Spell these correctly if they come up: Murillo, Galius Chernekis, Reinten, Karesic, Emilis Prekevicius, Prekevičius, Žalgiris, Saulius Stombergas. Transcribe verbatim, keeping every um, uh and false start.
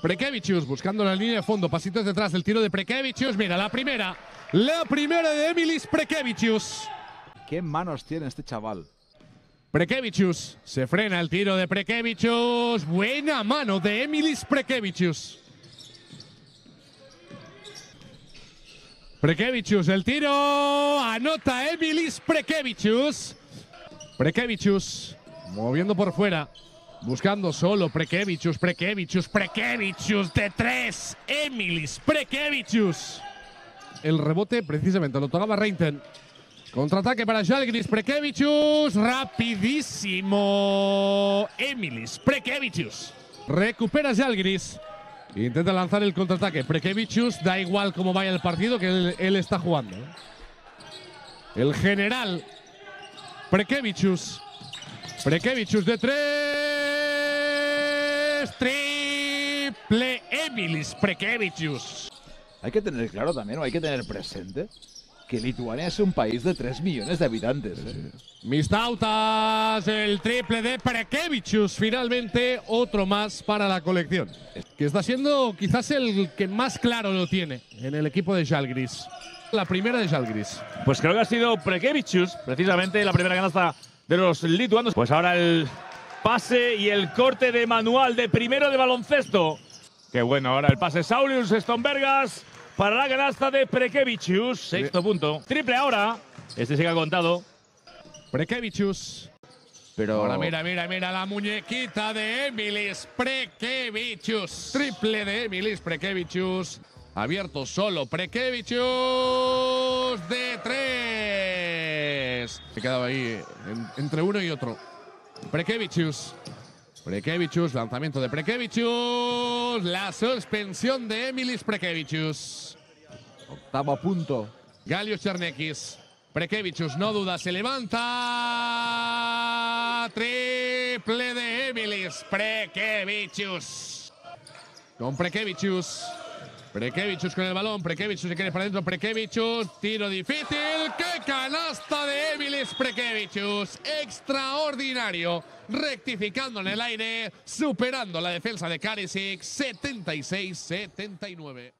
Prekevičius buscando la línea de fondo, pasitos detrás del tiro de Prekevičius. Mira, la primera, la primera de Emilis Prekevicius. ¿Qué manos tiene este chaval? Prekevičius, se frena el tiro de Prekevičius. Buena mano de Emilis Prekevicius. Prekevičius, el tiro, anota Emilis Prekevicius. Prekevičius, moviendo por fuera. Buscando solo Prekevičius, Prekevičius, Prekevičius de tres. Emilis Prekevicius. El rebote precisamente lo tocaba Reinten. Contraataque para Žalgiris. Prekevičius. Rapidísimo. Emilis Prekevicius. Recupera Žalgiris. Intenta lanzar el contraataque. Prekevičius, da igual cómo vaya el partido, que él, él está jugando. El general. Prekevičius. Prekevičius de tres. Triple Emilis Prekevicius. Hay que tener claro también, o hay que tener presente, que Lituania es un país de tres millones de habitantes. ¿eh? Sí. Mis tautas, el triple de Prekevičius. Finalmente, otro más para la colección. Que está siendo quizás el que más claro lo tiene en el equipo de Žalgiris. La primera de Žalgiris. Pues creo que ha sido Prekevičius, precisamente la primera canasta de los lituanos. Pues ahora el pase y el corte de manual de primero de baloncesto. Qué bueno, ahora el pase Saulius Stombergas para la canasta de Prekevičius. Sexto sí. punto. Triple ahora. Este sí que ha contado. Prekevičius. Pero ahora mira, mira, mira la muñequita de Emilis Prekevicius. Triple de Emilis Prekevicius. Abierto solo Prekevičius de tres. Se quedaba ahí en, entre uno y otro. Prekevičius, Prekevičius, lanzamiento de Prekevičius, la suspensión de Emilis Prekevicius. Octavo punto. Galius Chernekis, Prekevičius, no duda, se levanta. Triple de Emilis Prekevicius. Con Prekevičius, Prekevičius con el balón, Prekevičius se quiere para adentro, Prekevičius, tiro difícil, ¡qué canasta de Emilis Prekevicius! Extraordinario, rectificando en el aire, superando la defensa de Karesic, setenta y seis a setenta y nueve.